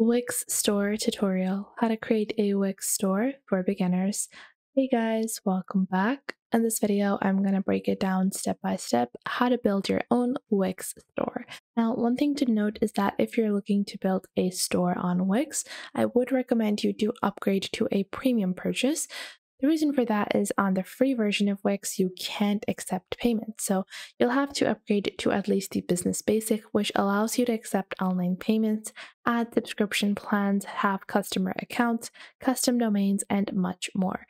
Wix Store tutorial, how to create a Wix store for beginners. Hey guys, welcome back. In this video, I'm going to break it down step by step how to build your own Wix store. Now, one thing to note is that if you're looking to build a store on Wix, I would recommend you do upgrade to a premium purchase. The reason for that is on the free version of Wix, you can't accept payments. So you'll have to upgrade to at least the Business Basic, which allows you to accept online payments, add subscription plans, have customer accounts, custom domains, and much more.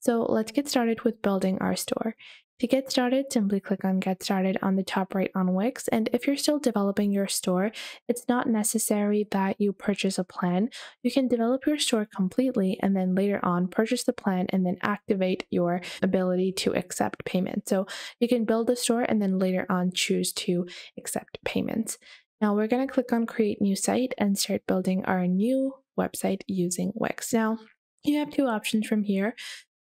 So let's get started with building our store. To get started, simply click on Get Started on the top right on Wix, and if you're still developing your store, it's not necessary that you purchase a plan. You can develop your store completely and then later on purchase the plan and then activate your ability to accept payments. So you can build the store and then later on choose to accept payments. Now we're going to click on Create New Site and start building our new website using Wix. Now you have two options from here.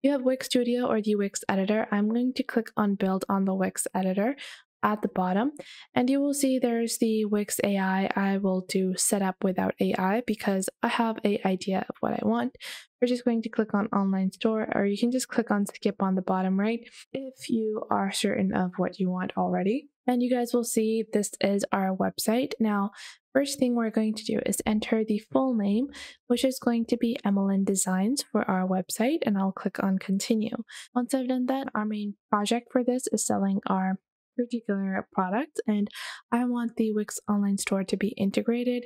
You have Wix Studio or the Wix Editor. I'm going to click on Build on the Wix Editor at the bottom, and you will see there's the Wix AI. I will do Setup without AI because I have an idea of what I want. We're just going to click on Online Store, or you can just click on Skip on the bottom right if you are certain of what you want already. And you guys will see this is our website. Now, first thing we're going to do is enter the full name, which is going to be Emelyn Designs for our website, and I'll click on Continue. Once I've done that, our main project for this is selling our particular product, and I want the Wix Online Store to be integrated,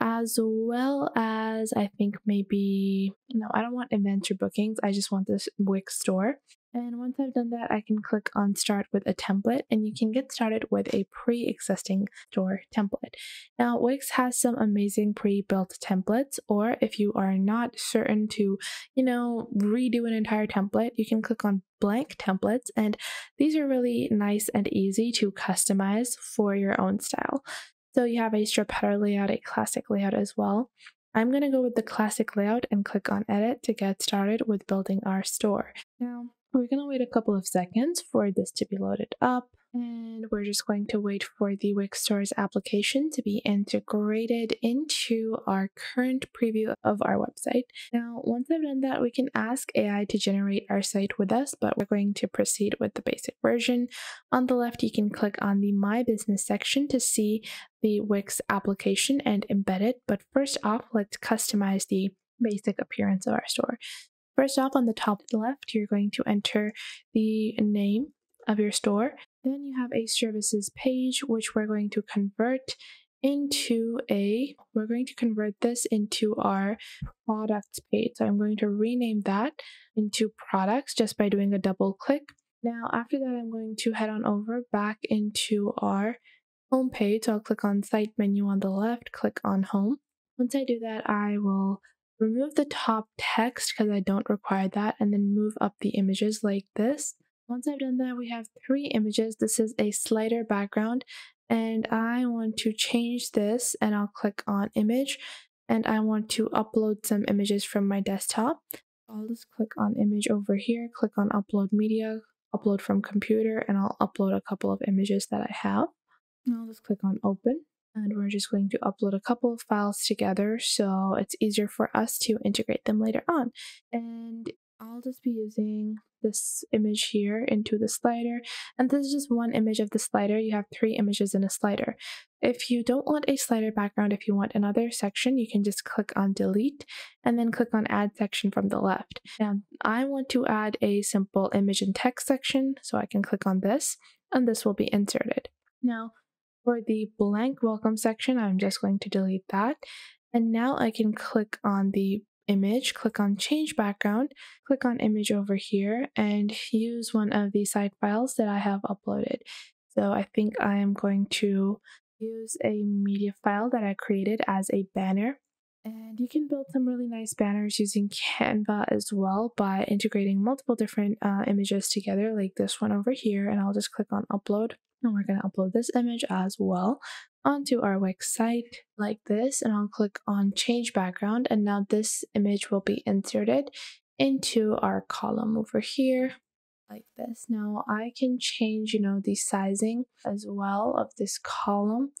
as well as I think maybe, no, I don't want events or bookings. I just want this Wix store. And once I've done that, I can click on Start with a Template, and you can get started with a pre-existing store template. Now, Wix has some amazing pre-built templates, or if you are not certain to, redo an entire template, you can click on blank templates, and these are really nice and easy to customize for your own style. So you have a strip header layout, a classic layout as well. I'm going to go with the classic layout and click on Edit to get started with building our store. Now, we're going to wait a couple of seconds for this to be loaded up, and we're just going to wait for the Wix Store's application to be integrated into our current preview of our website. Now, once I've done that, we can ask AI to generate our site with us, but we're going to proceed with the basic version. On the left, you can click on the My Business section to see the Wix application and embed it. But first off, let's customize the basic appearance of our store. First off, on the top left, you're going to enter the name of your store. Then you have a services page, which we're going to convert into a, we're going to convert this into our products page. So I'm going to rename that into products just by doing a double click. Now, after that, I'm going to head on over back into our home page. So I'll click on Site menu on the left, click on Home. Once I do that, I will remove the top text because I don't require that, and then move up the images like this. Once I've done that, we have three images. This is a slider background, and I want to change this, and I'll click on Image, and I want to upload some images from my desktop. I'll just click on Image over here, click on Upload Media, Upload from Computer, and I'll upload a couple of images that I have. And I'll just click on Open. And we're just going to upload a couple of files together so it's easier for us to integrate them later on. And I'll just be using this image here into the slider. And this is just one image of the slider. You have three images in a slider. If you don't want a slider background, if you want another section, you can just click on Delete and then click on Add Section from the left. Now, I want to add a simple image and text section, so I can click on this, and this will be inserted. Now, for the blank welcome section, I'm just going to delete that. And now I can click on the image, click on Change Background, click on Image over here, and use one of the side files that I have uploaded. So I think I am going to use a media file that I created as a banner. And you can build some really nice banners using Canva as well by integrating multiple different images together, like this one over here. And I'll just click on Upload. And we're going to upload this image as well onto our Wix site like this. And I'll click on Change Background. And now this image will be inserted into our column over here like this. Now I can change, the sizing as well of this column.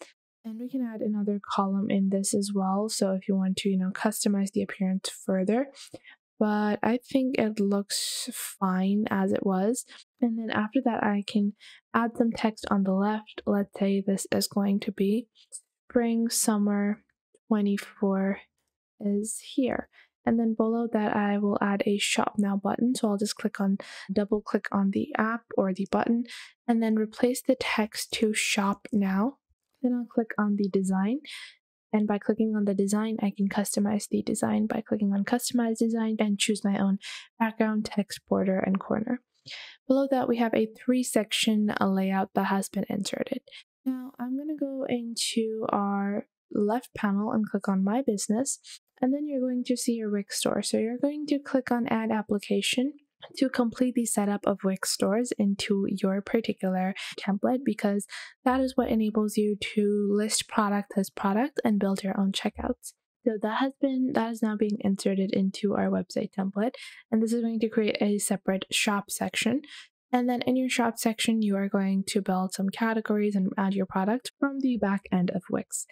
And we can add another column in this as well. So if you want to, customize the appearance further. But I think it looks fine as it was. And then after that, I can add some text on the left. Let's say this is going to be spring, summer 24 is here. And then below that, I will add a shop now button. So I'll just double click on the app or the button, and then replace the text to shop now. Then I'll click on the design. And by clicking on the design, I can customize the design by clicking on customize design and choose my own background, text, border, and corner. Below that, we have a 3-section layout that has been inserted. Now I'm going to go into our left panel and click on my business. And then you're going to see your Wix store. So you're going to click on add application to complete the setup of Wix stores into your particular template, because that is what enables you to list product as product and build your own checkouts. So that is now being inserted into our website template, and this is going to create a separate shop section. And then in your shop section, you are going to build some categories and add your product from the back end of Wix.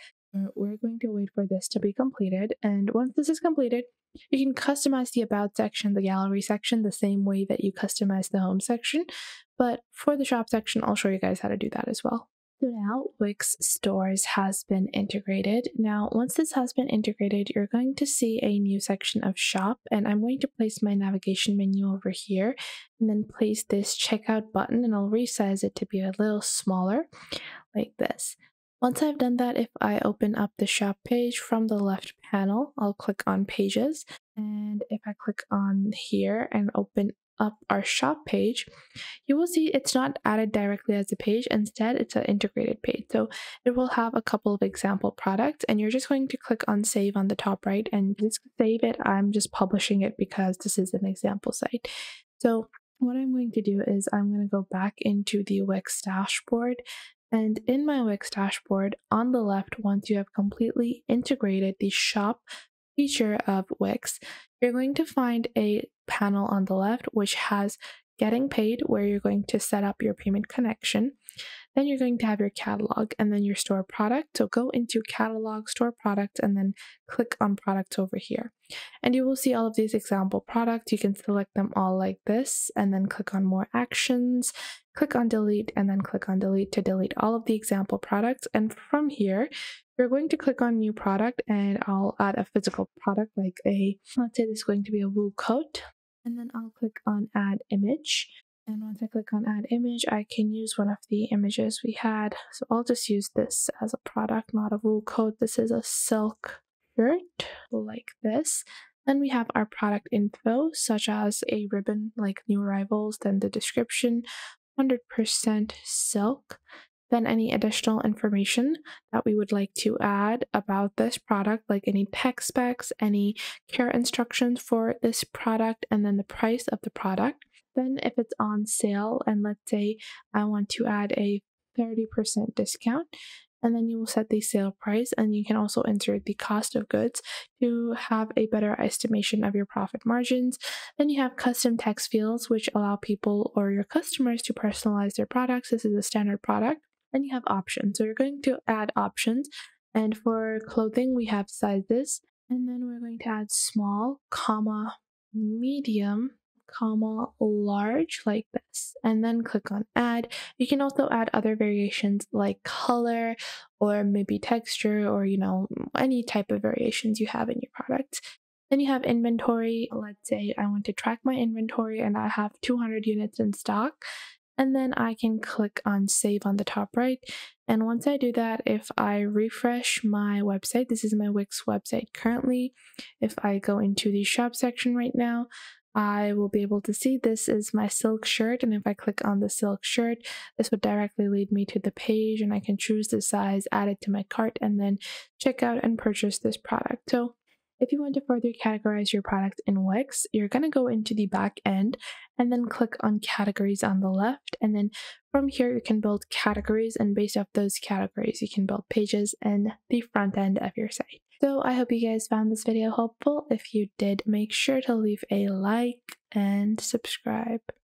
We're going to wait for this to be completed, and once this is completed, you can customize the About section, the Gallery section, the same way that you customize the Home section. But for the Shop section, I'll show you guys how to do that as well. So now Wix Stores has been integrated. Now, once this has been integrated, you're going to see a new section of Shop, and I'm going to place my navigation menu over here and then place this Checkout button, and I'll resize it to be a little smaller like this. Once I've done that, if I open up the shop page from the left panel, I'll click on pages. And if I click on here and open up our shop page, you will see it's not added directly as a page. Instead, it's an integrated page. So it will have a couple of example products, and you're just going to click on save on the top right and just save it. I'm just publishing it because this is an example site. So what I'm going to do is I'm going to go back into the Wix dashboard. And in my Wix dashboard, on the left, once you have completely integrated the shop feature of Wix, you're going to find a panel on the left which has getting paid, where you're going to set up your payment connection. Then you're going to have your catalog and then your store product. So go into catalog, store product, and then click on products over here. And you will see all of these example products. You can select them all like this and then click on more actions, click on delete, and then click on delete to delete all of the example products. And from here, you're going to click on new product, and I'll add a physical product like let's say this is going to be a wool coat. And then I'll click on add image. And once I click on add image, I can use one of the images we had. So I'll just use this as a product, not a wool coat. This is a silk shirt like this. Then we have our product info, such as a ribbon like new arrivals, then the description, 100% silk. Then any additional information that we would like to add about this product, like any tech specs, any care instructions for this product, and then the price of the product. Then if it's on sale, and let's say I want to add a 30% discount, and then you will set the sale price, and you can also insert the cost of goods to have a better estimation of your profit margins. Then you have custom text fields, which allow people or your customers to personalize their products. This is a standard product. Then you have options. So you're going to add options. And for clothing, we have sizes. And then we're going to add small, medium, large like this, and then click on add. You can also add other variations like color or maybe texture, or any type of variations you have in your product. Then you have inventory. Let's say I want to track my inventory and I have 200 units in stock, and then I can click on save on the top right. And once I do that, if I refresh my website, this is my Wix website currently. If I go into the shop section right now, I will be able to see this is my silk shirt, and if I click on the silk shirt, this would directly lead me to the page, and I can choose the size, add it to my cart, and then check out and purchase this product. So if you want to further categorize your product in Wix, you're going to go into the back end and then click on categories on the left, and then from here you can build categories, and based off those categories you can build pages and the front end of your site. So I hope you guys found this video helpful. If you did, make sure to leave a like and subscribe.